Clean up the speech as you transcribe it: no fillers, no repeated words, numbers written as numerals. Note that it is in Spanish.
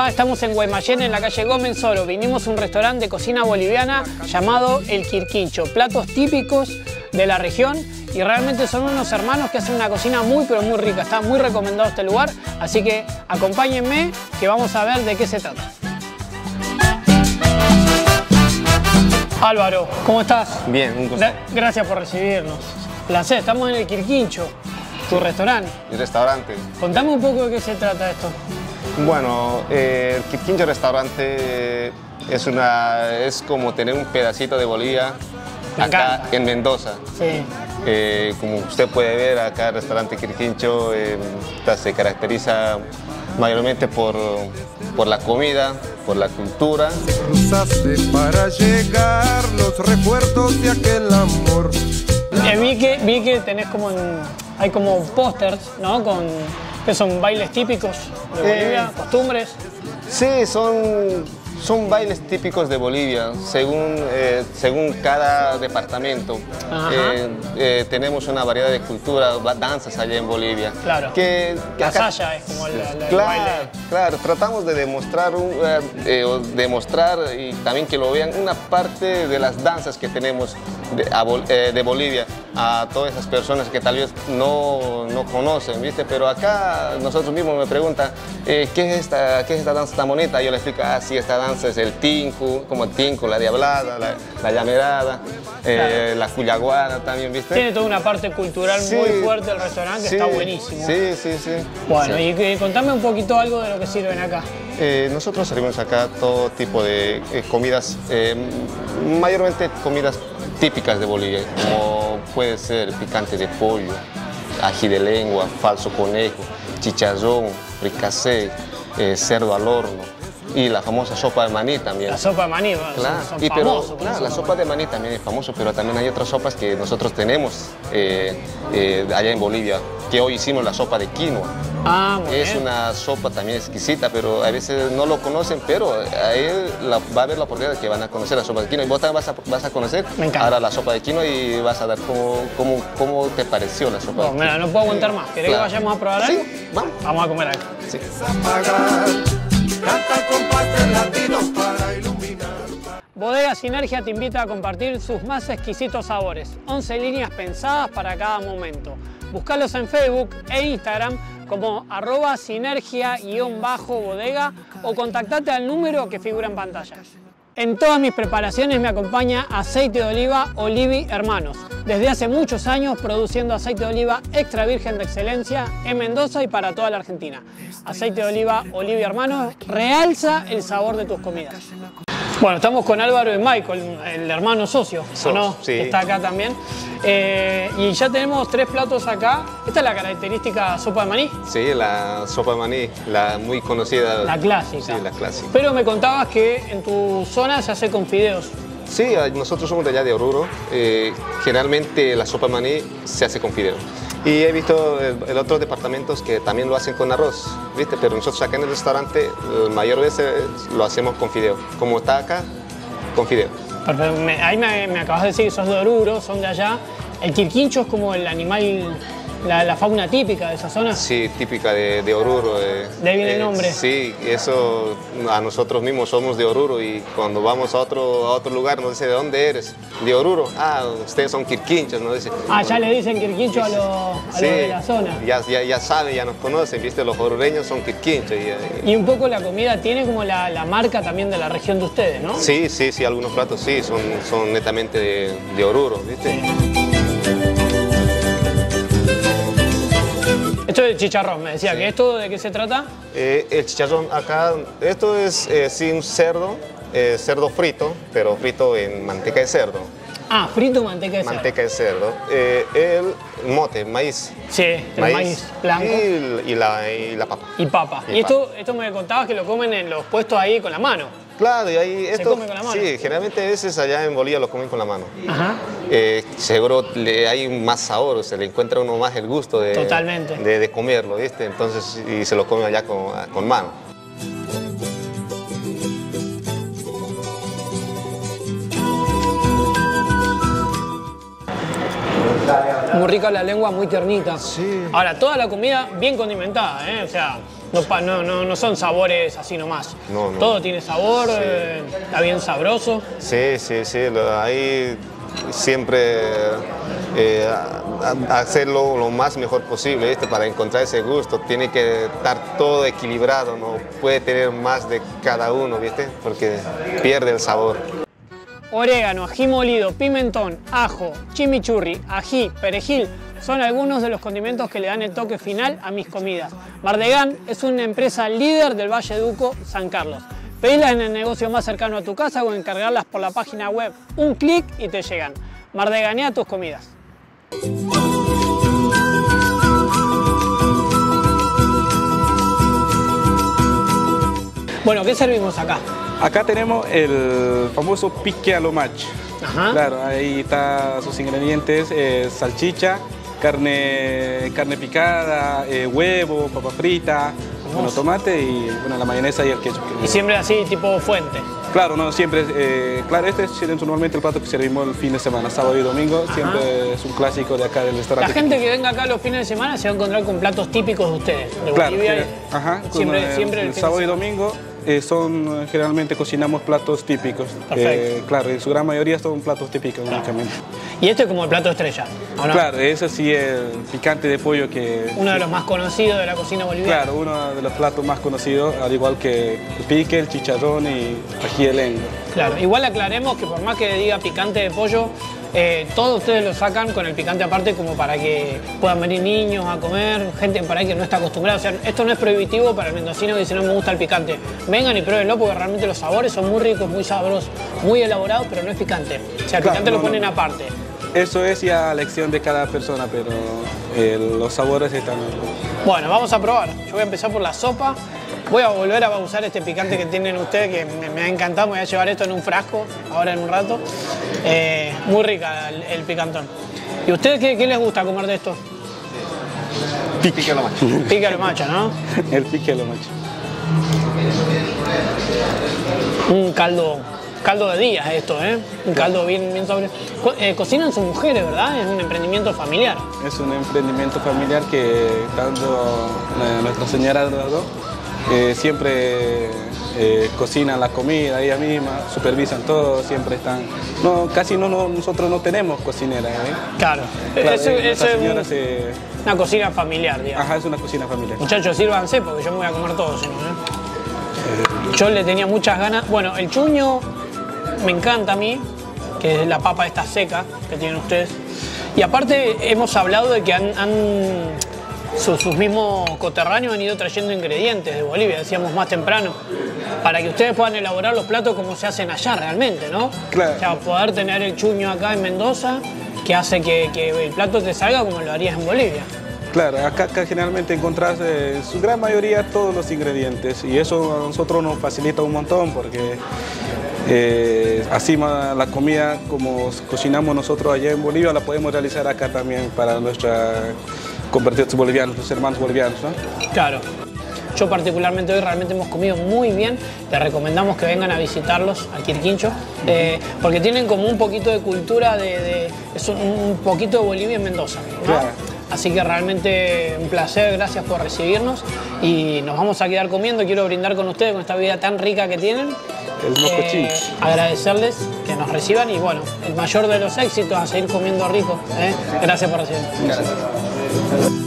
va? Estamos en Guaymallén, en la calle Gómez Soro. Vinimos a un restaurante de cocina boliviana llamado El Quirquincho. Platos típicos de la región y realmente son unos hermanos que hacen una cocina muy, pero muy rica. Está muy recomendado este lugar, así que acompáñenme que vamos a ver de qué se trata. Álvaro, ¿cómo estás? Bien, un gusto. Gracias por recibirnos. Placer, estamos en El Quirquincho, tu restaurante. Mi restaurante. Contame un poco de qué se trata esto. Bueno, El Quirquincho Restaurante es como tener un pedacito de Bolivia acá en Mendoza. Sí. Como usted puede ver, acá el restaurante Quirquincho se caracteriza mayormente por la comida, por la cultura. Cruzaste para llegar los recuerdos de aquel amor. Vi que tenés como hay como pósters, ¿no? Que son bailes típicos de Bolivia, costumbres. Sí, son bailes típicos de Bolivia, según cada departamento. Tenemos una variedad de culturas, danzas allá en Bolivia. Claro, que acá, la saya es como el baile. Claro, tratamos de demostrar y también que lo vean una parte de las danzas que tenemos de Bolivia a todas esas personas que tal vez no conocen, ¿viste? Pero acá nosotros mismos me preguntan, ¿qué es esta danza tan bonita? Yo les explico, sí, esta danza es el Tinku, como el Tinku, la Diablada, la Llamerada, la Cuyaguana también, ¿viste? Tiene toda una parte cultural muy fuerte el restaurante, que está buenísimo. Sí. Bueno, y contame un poquito algo de lo que sirven acá. Nosotros servimos acá todo tipo de comidas, mayormente comidas típicas de Bolivia, como puede ser picante de pollo, ají de lengua, falso conejo, chicharrón, ricacé, cerdo al horno y la famosa sopa de maní también. La sopa de maní, claro. La sopa de maní también es famoso, pero también hay otras sopas que nosotros tenemos allá en Bolivia, que hoy hicimos la sopa de quinoa. Es una sopa también exquisita, pero a veces no lo conocen, pero ahí va a haber la oportunidad de que van a conocer la sopa de quinoa. Y vos también vas a conocer ahora la sopa de quinoa y vas a dar cómo te pareció la sopa de quinoa. No puedo aguantar más. ¿Querés que vayamos a probar algo? Sí, vamos. Vamos a comer algo. Sí. Bodega Sinergia te invita a compartir sus más exquisitos sabores. 11 líneas pensadas para cada momento. Búscalos en Facebook e Instagram como @sinergia_bodega o contactate al número que figura en pantalla. En todas mis preparaciones me acompaña Aceite de Oliva Olivi Hermanos, desde hace muchos años produciendo aceite de oliva extra virgen de excelencia en Mendoza y para toda la Argentina. Aceite de Oliva Olivi Hermanos realza el sabor de tus comidas. Bueno, estamos con Álvaro y Michael, el hermano socio, ¿o no? Sí. Está acá también. Y ya tenemos 3 platos acá. ¿Esta es la característica sopa de maní? Sí, la sopa de maní, la muy conocida. La clásica. Sí, la clásica. Pero me contabas que en tu zona se hace con fideos. Sí, nosotros somos de allá de Oruro. Generalmente la sopa de maní se hace con fideos. Y he visto en otros departamentos que también lo hacen con arroz, ¿viste? Pero nosotros acá en el restaurante, la mayor veces lo hacemos con fideo. Como está acá, con fideo. Perfecto. Ahí me acabas de decir que sos de Oruro, son de allá. El Quirquincho es como el animal, la fauna típica de esa zona. Sí, típica de Oruro. ¿De ahí viene el nombre? Sí, eso a nosotros mismos somos de Oruro y cuando vamos a otro lugar nos dice, ¿de dónde eres? De Oruro. Ustedes son quirquinchos, nos dicen. Ya le dicen quirquincho a los de la zona. Ya saben, ya nos conocen, ¿viste? Los orureños son quirquinchos. Y un poco la comida tiene como la marca también de la región de ustedes, ¿no? Sí, algunos platos sí, son netamente de Oruro, ¿viste? Sí. Esto es chicharrón, me decía, sí. ¿Que esto de qué se trata? El chicharrón acá, esto es un cerdo, cerdo frito, pero frito en manteca de cerdo. Frito manteca de cerdo. Manteca de cerdo. El mote, maíz. Sí, el maíz blanco. Y la papa. Y papa. Y esto me contabas que lo comen en los puestos ahí con la mano. Claro, y ahí esto, ¿se come con la mano? Sí, generalmente a veces allá en Bolivia lo comen con la mano. Ajá. Seguro hay más sabor, se le encuentra uno más el gusto de comerlo, ¿viste? Entonces, y se lo come allá con mano. Muy rica la lengua, muy tiernita. Sí. Ahora, toda la comida bien condimentada, ¿eh? O sea, No son sabores así nomás. No, no. Todo tiene sabor, sí. Está bien sabroso. Sí, sí, sí. Ahí siempre hacerlo lo más mejor posible, ¿viste? Para encontrar ese gusto. Tiene que estar todo equilibrado, no puede tener más de cada uno, ¿viste? Porque pierde el sabor. Orégano, ají molido, pimentón, ajo, chimichurri, ají, perejil, son algunos de los condimentos que le dan el toque final a mis comidas. Mardegan es una empresa líder del Valle Duco San Carlos. Pedilas en el negocio más cercano a tu casa o encargarlas por la página web. Un clic y te llegan. Mardeganea tus comidas. Bueno, ¿qué servimos acá? Acá tenemos el famoso pique a lo macho. Ajá. Claro, ahí están sus ingredientes, salchicha, carne picada, huevo, papa frita, bueno, tomate y bueno, la mayonesa y el ketchup. ¿Y siempre así, tipo fuente? Claro, no, siempre, claro, este es normalmente el plato que servimos el fin de semana, sábado y domingo. Ajá. Siempre es un clásico de acá del restaurante. La gente que venga acá los fines de semana se va a encontrar con platos típicos de ustedes. De claro, Bolivia, ajá, siempre el sábado y domingo. Son generalmente cocinamos platos típicos. Claro, en su gran mayoría son platos típicos, claro, únicamente. Y este es como el plato estrella, ¿o no? Claro, ese sí es el picante de pollo que... Uno de los más conocidos de la cocina boliviana. Claro, uno de los platos más conocidos, al igual que el pique, el chicharrón y ají de lengua. Claro, igual aclaremos que por más que diga picante de pollo, todos ustedes lo sacan con el picante aparte como para que puedan venir niños a comer, gente por ahí que no está acostumbrada. O sea, esto no es prohibitivo para el mendocino que dice no me gusta el picante. Vengan y pruébenlo porque realmente los sabores son muy ricos, muy sabrosos, muy elaborados, pero no es picante. O sea, el claro, picante no, lo ponen aparte. Eso es ya elección de cada persona, pero los sabores están... Bueno, vamos a probar. Yo voy a empezar por la sopa. Voy a volver a usar este picante que tienen ustedes, que me ha encantado. Me voy a llevar esto en un frasco, ahora en un rato. Muy rica el picantón. ¿Y ustedes qué les gusta comer de esto? Pique a lo macho. Pique a lo macho, ¿no? El pique a lo macho. Un caldo de días esto, ¿eh? Un caldo bien sobre... Cocinan sus mujeres, ¿verdad? Es un emprendimiento familiar. Es un emprendimiento familiar que tanto nuestra señora de las dos, siempre cocinan la comida ella misma, supervisan todo, siempre están... No, casi nosotros no tenemos cocinera, ¿eh? Claro, claro, eso es una cocina familiar, digamos. Ajá, es una cocina familiar. Muchachos, sírvanse porque yo me voy a comer todo, sino, ¿eh? Yo le tenía muchas ganas... Bueno, el chuño me encanta a mí, que es la papa esta seca que tienen ustedes. Y aparte hemos hablado de que sus mismos coterráneos han ido trayendo ingredientes de Bolivia, decíamos más temprano, para que ustedes puedan elaborar los platos como se hacen allá realmente, ¿no? Claro. O sea, poder tener el chuño acá en Mendoza, que hace que el plato te salga como lo harías en Bolivia. Claro, acá generalmente encontrás en su gran mayoría todos los ingredientes y eso a nosotros nos facilita un montón porque... así la comida como cocinamos nosotros allá en Bolivia la podemos realizar acá también para nuestra compatriotas bolivianos, los hermanos bolivianos, ¿no? Claro. Yo particularmente hoy realmente hemos comido muy bien. Les recomendamos que vengan a visitarlos al Quirquincho, porque tienen como un poquito de cultura un poquito de Bolivia en Mendoza, ¿no? Claro. Así que realmente un placer, gracias por recibirnos y nos vamos a quedar comiendo. Quiero brindar con ustedes con esta vida tan rica que tienen. El moscochín. Agradecerles que nos reciban y bueno, el mayor de los éxitos a seguir comiendo rico, ¿eh? Gracias por recibirnos. Gracias.